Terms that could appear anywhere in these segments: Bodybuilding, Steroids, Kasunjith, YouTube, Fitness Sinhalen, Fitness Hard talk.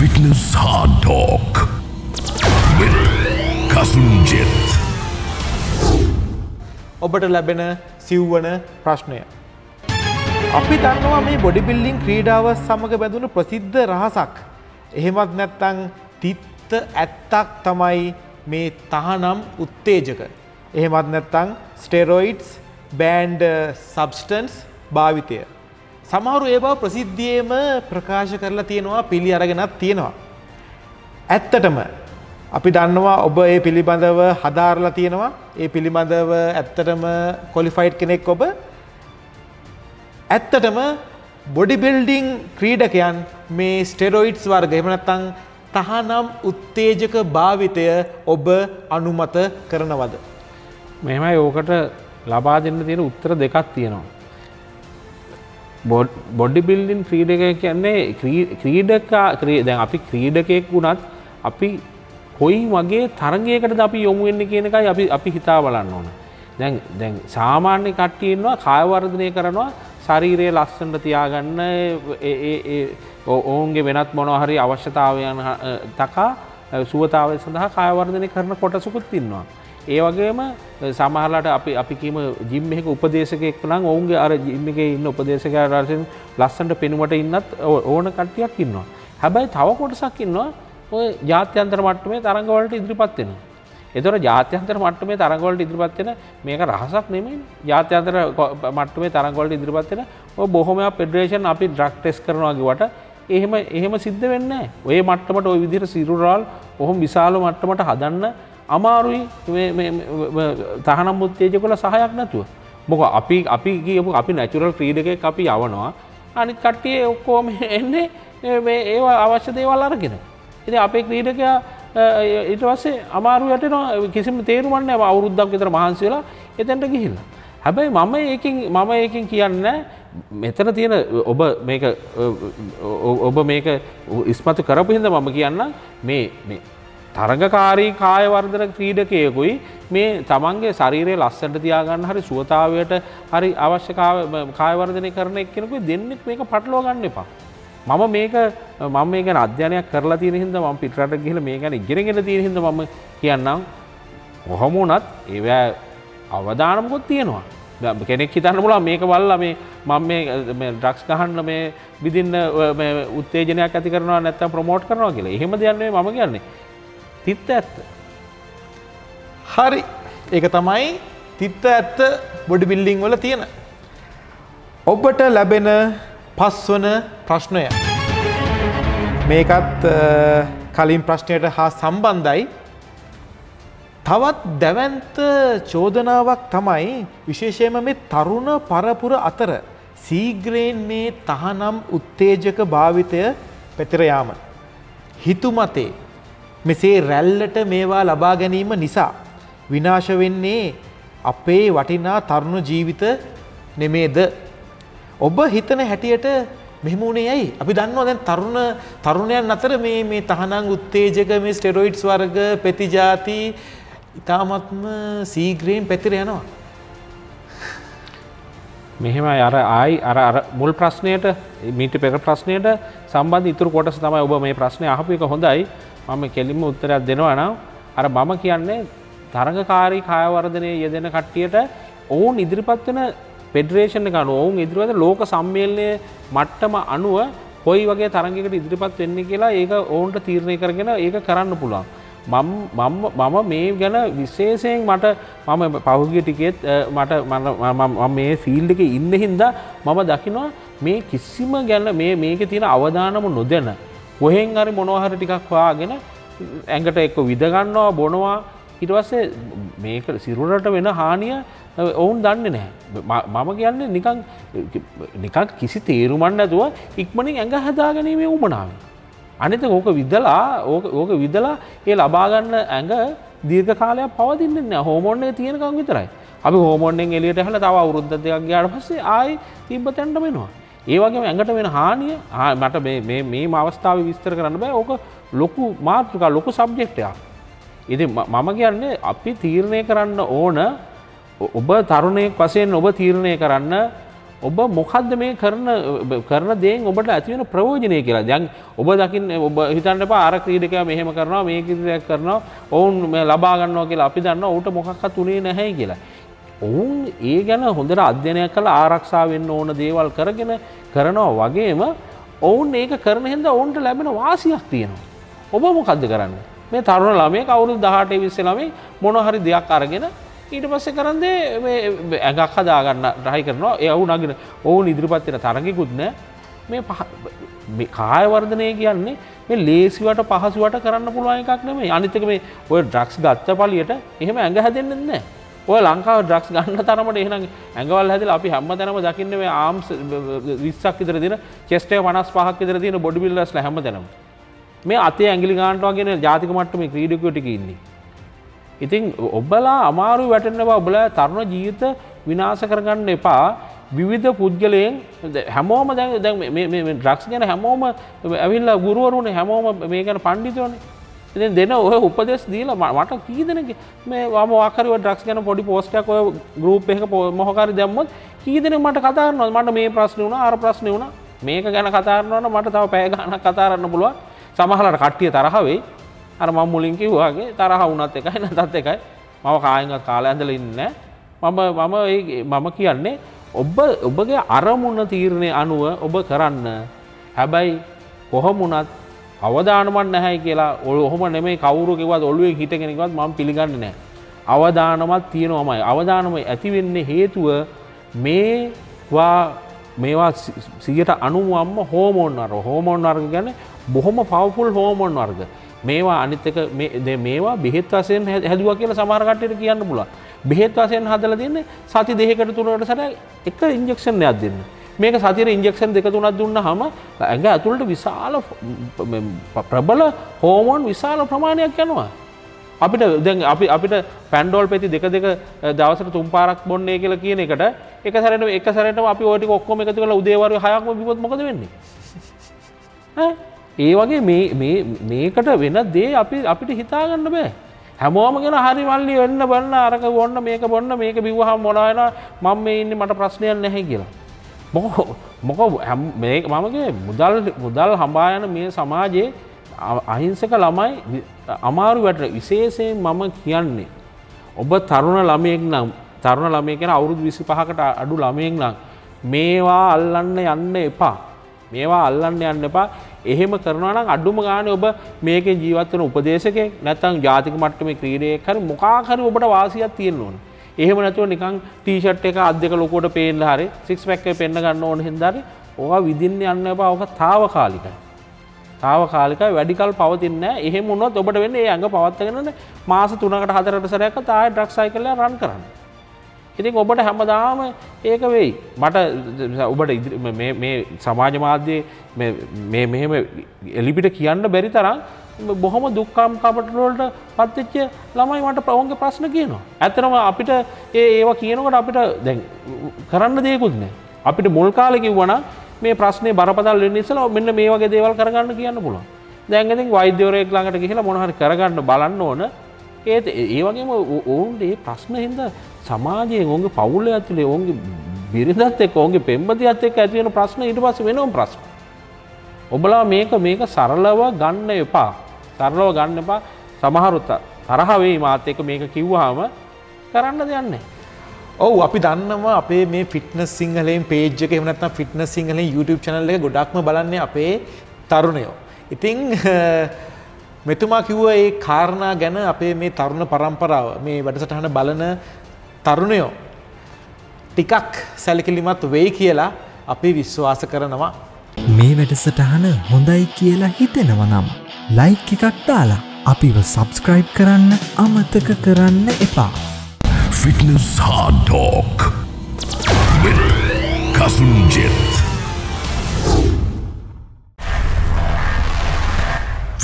Fitness hard talk with Kasunjith ඔබට ලැබෙන සිව්වන ප්‍රශ්නය අපි දන්නවා මේ බොඩි බිල්ඩින් ක්‍රීඩාව සමග බැඳුණු ප්‍රසිද්ධ රහසක් එහෙමත් නැත්නම් තිත්ත ඇත්තක් තමයි මේ තහනම් උත්තේජක එහෙමත් නැත්නම් ස්ටෙරොයිඩ්ස් බෑන්ඩ් සබ්ස්ටන්ස් භාවිතය සමහරු ඒ බව ප්‍රසිද්ධියේම ප්‍රකාශ කරලා තියෙනවා පිළි අරගෙනත් තියෙනවා ඇත්තටම අපි දන්නවා ඔබ මේ පිළිබඳව හදාarලා තියෙනවා මේ පිළිබඳව ඇත්තටම ක්වොලිෆයිඩ් කෙනෙක් ඔබ ඇත්තටම බොඩි බිල්ඩින් ක්‍රීඩකයන් මේ ස්ටෙරොයිඩ්ස් වර්ග එහෙම නැත්නම් තහනම් උත්තේජක භාවිතය ඔබ අනුමත කරනවද මෙහෙමයි ඕකට ලබා දෙන්න තියෙන උත්තර දෙකක් තියෙනවා බොඩි බිල්ඩින් ක්‍රීඩකයෙක් කියන්නේ දැන් අපි ක්‍රීඩකයෙක් වුණත් අපි කොයි වගේ තරගයකටද අපි යොමු වෙන්නේ කියන එකයි අපි හිතා බලන්න ඕන. දැන් සාමාන්‍ය කට්ටිය ඉන්නවා කාය වර්ධනය කරනවා ශරීරය ලස්සනට තියාගන්න ඔවුන්ගේ වෙනත් මොනවා හරි අවශ්‍යතාවයන් තකා සුවතාවය සඳහා කාය වර්ධනය කරන කොටසකුත් ඉන්නවා. ඒ වගේම සමහරලාට අපි කීම ජිම් එකක උපදේශකයෙක් නම් ඔවුන්ගේ අර ජිම් එකේ ඉන්න උපදේශකයා රසින් ලස්සනට පෙනුමට ඉන්නත් ඕන කට්ටියක් ඉන්නවා. හැබැයි තව කොටසක් ඉන්නවා ඔය ජාත්‍යන්තර මට්ටමේ තරඟ වලට ඉදිරිපත් වෙන. ඒතර ජාත්‍යන්තර මට්ටමේ තරඟ වලට ඉදිරිපත් වෙන මේක රහසක් නෙමෙයි. ජාත්‍යන්තර මට්ටමේ තරඟ වලට ඉදිරිපත් වෙන ඔය බොහොමයක් ෆෙඩරේෂන් අපි ඩ්‍රග් ටෙස්ට් කරනවා ගෙවට එහෙම සිද්ධ වෙන්නේ නැහැ. ඔය මට්ටමට ওই විදිහට සිරුරාල් කොහොම විශාල මට්ටමට හදන්න අමාරුයි තහනම් උත්තේජකවල සහයක් නැතුව. මොකද අපි කියමු අපි නැචරල් ක්‍රීඩකයෙක් අපි යවනවා. අනිත් කට්ටිය ඔක්කොම එන්නේ මේ ඒව අවශ්‍ය දේවල් අරගෙන. ඉතින් අපේ ක්‍රීඩකයා ඊට පස්සේ අමාරු යටෙනවා කිසිම තේරුමක් නැහැ අවුරුද්දක් විතර මහන්සි වෙලා එතනට ගිහිල්ලා. හැබැයි මම ඒකෙන් කියන්නේ මෙතන තියෙන ඔබ මේක ඉස්මතු කරපු හින්දා මම කියන්නම් මේ තරගකාරී කාය වර්ධන ක්‍රීඩකයෙකුයි මේ තමන්ගේ ශරීරය ලස්සනට තියාගන්න හරි සුවතාවයට හරි අවශ්‍ය කාය වර්ධනය කරන එක්කෙනෙකුයි දෙන්නෙක් මේක පටලවා ගන්න එපා. මම මේක අධ්‍යයනයක් කරලා තියෙන හින්දා මම පිටරට ගිහිල්ලා මේ ගැන ඉගෙනගෙන තියෙන හින්දා මම කියන්නම් කොහොම වුණත් ඒවා අවදානමකුත් තියෙනවා. කෙනෙක් හිතන්න පුළුවන් මේක බලලා මම මේ ඩ්‍රග්ස් ගහන්න මේ විදින්න මේ උත්තේජනයක් ඇති කරනවා නැත්නම් ප්‍රොමෝට් කරනවා කියලා. එහෙම දෙයක් නෙමෙයි මම කියන්නේ. තිත්ත ඇත්ත හරි ඒක තමයි තිත්ත ඇත්ත බොඩි බිල්ඩින් වල තියෙන ඔබට ලැබෙන පස්වන ප්‍රශ්නය මේකත් කලින් ප්‍රශ්නයට හා සම්බන්ධයි තවත් දැවැන්ත චෝදනාවක් තමයි විශේෂයෙන්ම මේ තරුණ පරපුර අතර සීග්‍රයෙන් මේ තහනම් උත්තේජක භාවිතය පැතිර යාම හිතුමතේ මෙසේ රැල්ලට මේවා ලබා ගැනීම නිසා විනාශ වෙන්නේ අපේ වටිනා තරුණ ජීවිත නෙමේද ඔබ හිතන හැටියට මෙහෙම උනේ ඇයි අපි දන්නවා දැන් තරුණයන් අතර මේ තහනම් උත්තේජක මේ ස්ටෙරොයිඩ්ස් වර්ග ප්‍රතිජාති ඉතාමත්ම සීග්‍රයෙන් පැතිර යනවා මෙහෙමයි අර මුල් ප්‍රශ්නයට මීට පෙර ප්‍රශ්නයට සම්බන්ධ ඉතුරු කොටස තමයි ඔබ මේ ප්‍රශ්නේ අහපු එක හොඳයි මම කෙලින්ම උත්තරයක් දෙනවා නම් අර මම කියන්නේ තරගකාරී කාය වර්ධනයේ යෙදෙන කට්ටියට ඔවුන් ඉදිරිපත් වෙන ෆෙඩරේෂන් එක අනුව ඔවුන් ඉදිරිපත් ලෝක සම්මේලනයේ මට්ටම අනුව කොයි වගේ තරගයකට ඉදිරිපත් වෙන්නේ කියලා ඒක ඔවුන්ට තීරණය කරගෙන ඒක කරන්න පුළුවන් මම මේ ගැන විශේෂයෙන් මම පහුගිය ටිකෙත් මම මේ ෆීල්ඩ් එකේ ඉන්නේ හින්දා මම දකිනවා මේ කිසිම ගැන මේකේ තියෙන අවධානම නොදෙන කොහෙන් හරි මොනවා හරි ටිකක් හොයාගෙන ඇඟට එක්ක විද ගන්නවා බොනවා ඊට පස්සේ මේක සිරුරට වෙන හානිය ඔවුන් දන්නේ නැහැ මම කියන්නේ නිකන් කිසි තේරුමක් නැතුව ඉක්මනින් ඇඟ හදාගැනීමේ උමනාව. අනිත් ඕක විදලා ඒ ලබා ගන්න ඇඟ දීර්ඝ කාලයක් පවතින්නේ නැහැ හෝමෝන් එක තියෙනකම් විතරයි. අපි හෝමෝන් එකෙන් එළියට ඇහලා තව අවුරුද්ද දෙකක් ගියාට පස්සේ ආයි තිබ්බතැනටම එනවා. ඒ වගේම ඇඟට වෙන හානිය මට මේ අවස්ථාවේ විස්තර කරන්න බෑ ඕක ලොකු මාතෘකාවක් ලොකු සබ්ජෙක්ට් එකක්. ඉතින් මම කියන්නේ අපි තීරණය කරන්න ඕන ඔබ තරුණයෙක් වශයෙන් ඔබ තීරණය කරන්න ඔබ මොකද්ද මේ කරන දේෙන් ඔබට ඇති වෙන ප්‍රයෝජනය කියලා. දැන් ඔබ දකින්න ඔබ හිතන්න එපා අර ක්‍රීඩකයා මෙහෙම කරනවා මේ ක්‍රීඩකයා කරනවා ඔවුන් මේ ලබා ගන්නවා කියලා අපි දන්නවා ඌට මොකක්වත් උනේ නැහැ කියලා. ඔවුන් ඒ ගැන හොඳට අධ්‍යයනය කරලා ආරක්ෂා වෙන්න ඕන දේවල් කරගෙන කරනවා වගේම ඔවුන් ඒක කරන හින්දා ඔවුන්ට ලැබෙන වාසියක් තියෙනවා. ඔබ මොකද්ද කරන්නේ? මේ තරුණ ළමයෙක් අවුරුදු 18 20 ළමයි මොන හරි දෙයක් අරගෙන ඊට පස්සේ කරන් දේ මේ ඇඟක් හදා ගන්න try කරනවා. ඒ අවු නගින ඔවුන් ඉදිරිපත් වෙන තරඟිකුත් නෑ. මේ කාය වර්ධනය කියන්නේ මේ ලේසිවට පහසුවට කරන්න පුළුවන් එකක් නෙමෙයි. අනිත් එක මේ ඔය ඩ්‍රග්ස් ගත්ත පළියට එහෙම ඇඟ හැදෙන්නේ නැහැ. ඔය ලංකාව ඩ්‍රග්ස් ගන්න තරමට එහෙනම් ඇඟවල් හැදලා අපි හැමතැනම දකින්නේ මේ ආම්ස් 20ක් විතර දින chest එක 55ක් විතර දින බොඩි බිල්ඩර්ස්ලා හැමතැනම මේ අතේ ඇඟිලි ගන්නවා කියන ජාතික මට්ටමේ ක්‍රීඩකයෝ ටික ඉන්නේ. ඉතින් ඔබලා අමාරු වැටෙනවා. ඔබලා තරුණ ජීවිත විනාශ කරගන්න එපා. විවිධ පුද්ගලයන් හැමෝම දැන් මේ ඩ්‍රග්ස් ගැන හැමෝම ඇවිල්ලා ගුරුවරුනේ හැමෝම මේ ගැන පඬිතුනේ. ඉතින් දෙන ඔය උපදෙස් දීලා මට කී දෙනෙක් මේ වම වාකරව ඩ්‍රග්ස් ගැන පොඩි පෝස්ට් එකක් ඔය ගෲප් එකක මොහොකාරී දැම්මොත් කී දෙනෙක් මට කතා කරනවා. මට මේ ප්‍රශ්නේ වුණා අර ප්‍රශ්නේ වුණා මේක ගැන කතා කරනවා නම් මට තව පැය ගාණක් කතා කරන්න පුළුවන්. සමහරවල් කට්ටිය තරහ වෙයි. අර මම මුලින් කිව්වා වගේ තරහ වුණත් එකයි නැතත් එකයි මම කායින්වත් කාලය ඇඳලා ඉන්නේ නැහැ. මම කියන්නේ ඔබ ඔබගේ අරමුණ තීරණය අනුව ඔබ කරන්න. හැබැයි කොහොමුණත් අවදානමක් නැහැ කියලා ඔහොම නෙමෙයි කවුරු කිව්වත් ඔළුවේ හිටගෙන කිව්වත් මම පිළිගන්නේ නැහැ. අවදානමක් තියෙනවමයි. අවදානම ඇති වෙන්නේ හේතුව මේවා 90%ම හෝමෝන් වර්ග. හෝමෝන් වර්ග කියන්නේ බොහොම පවර්ෆුල් හෝමෝන් වර්ග. මේවා අනිත් එක මේවා බෙහෙත් වශයෙන් හැදුවා කියලා සමහර කට්ටියට කියන්න පුළුවන්. බෙහෙත් වශයෙන් හදලා දෙන්නේ සති දෙකකට තුනකට සැරයක් එක ඉන්ජෙක්ෂන් එකක් දෙන්න. මේක සතියේ ඉන්ජෙක්ෂන් දෙක තුනක් දුන්නාම ඇඟ ඇතුළට විශාල ප්‍රබල හෝමෝන් විශාල ප්‍රමාණයක් යනවා. අපිට දැන් අපිට පැන්ඩෝල් පෙති දෙක දවසට 3 පාරක් බොන්නේ කියලා කියන එකට එක සැරේටම අපි ඔය ටික ඔක්කොම එකතු කරලා උදේ වරුවේ 6ක්ම බිව්වොත් මොකද වෙන්නේ? ඈ ඒ වගේ මේකට වෙන දේ අපිට හිතා ගන්න බෑ. හැමෝම කියන හරි මල්ලි වෙන්න බලන්න අරක වොන්න මේක බොන්න මේක බිව්වහම මොනවා වෙනවා මම මේ ඉන්නේ මට ප්‍රශ්නයක් නැහැ කියලා. මොකෝ මම කියේ මුදල් හඹා යන මේ සමාජයේ අහිංසක ළමයි අමාරු වැටෙන විශේෂයෙන් මම කියන්නේ ඔබ තරුණ ළමයෙක් නම් තරුණ ළමයෙක් කියන අවුරුදු 25කට අඩු ළමයෙක් නම් මේවා අල්ලන්න යන්න එපා. මේවා අල්ලන්න යන්න එපා. එහෙම කරනවා නම් අඩුම ගානේ ඔබ මේකේ ජීවත් වෙන උපදේශකෙක් නැත්නම් ජාතික මට්ටමේ ක්‍රීඩකයෙක් හරි මොකක් හරි ඔබට වාසියක් තියෙන්න ඕන. එහෙම නැතුව නිකන් ටී-ෂර්ට් එක අත් දෙක ලොකුවට පේන්නලා හරි සික්ස් පැක් එක පෙන්න ගන්න ඕන හින්දා හරි ඕවා විදින්න යන්න එපා. ඕක తాවකාලිකයි. తాවකාලිකයි වැඩිකල් පවතින්නේ නැහැ. එහෙම වුණොත් ඔබට වෙන්නේ ඒ ඇඟ පවත්වාගෙන මාස 3කට 4කට සැරයක්වත් ආයෙ ඩ්‍රග් සයිකල් එක රන් කරන්න. ඉතින් ඔබට හැමදාම ඒක වෙයි. මට ඔබට මේ සමාජ මාධ්‍යයේ මේ මෙහෙම එලිපිට කියන්න බැරි තරම් බොහොම දුක්ඛම් කපට වලට පත්වෙච්ච ළමයි මට ඔවුන්ගේ ප්‍රශ්න කියනවා. ඇත්තටම අපිට ඒවා කියනකොට අපිට දැන් කරන්න දෙයක්වත් නැහැ. අපිට මුල් කාලේ කිව්වනම් මේ ප්‍රශ්නේ බරපතල වෙන්න ඉස්සලා මෙන්න මේ වගේ දේවල් කරගන්න කියන්න පුළුවන්. දැන් ඉතින් වෛද්‍යවරයෙක් ළඟට ගිහිලා මොන හරි කරගන්න බලන්න ඕන. ඒ වගේම ඔවුන්ට මේ ප්‍රශ්න හින්දා සමාජයේ ඔවුන්ගේ පවුල ඇතුලේ ඔවුන්ගේ බිරිඳත් එක්ක ඔවුන්ගේ පෙම්බතියත් එක්ක ඇති වෙන ප්‍රශ්න ඊට පස්සේ වෙනම ප්‍රශ්න. ඔබලා මේක සරලව ගන්න එපා. සරලව ගන්න එපා. සමහරු තරහ වෙයි මාත් එක්ක මේක කිව්වහම කරන්න දෙයක් නැහැ. ඔව් අපි දන්නවා අපේ මේ ෆිට්නස් සිංහලෙන් page එක එහෙම නැත්නම් ෆිට්නස් සිංහලෙන් YouTube channel එක ගොඩක්ම බලන්නේ අපේ තරුණයෝ. ඉතින් මෙතුමා කිව්ව ඒ කාරණා ගැන අපේ මේ තරුණ පරම්පරාව මේ වැඩසටහන බලන තරුණයෝ ටිකක් සැලකිලිමත් වෙයි කියලා අපි විශ්වාස කරනවා. මේ වැඩසටහන හොඳයි කියලා හිතෙනවා නම් ලයික් එකක් දාලා අපිව සබ්ස්ක්‍රයිබ් කරන්න අමතක කරන්න එපා. Fitness Hard Talk with Kasunjith.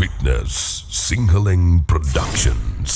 Fitness Sinhalen Productions.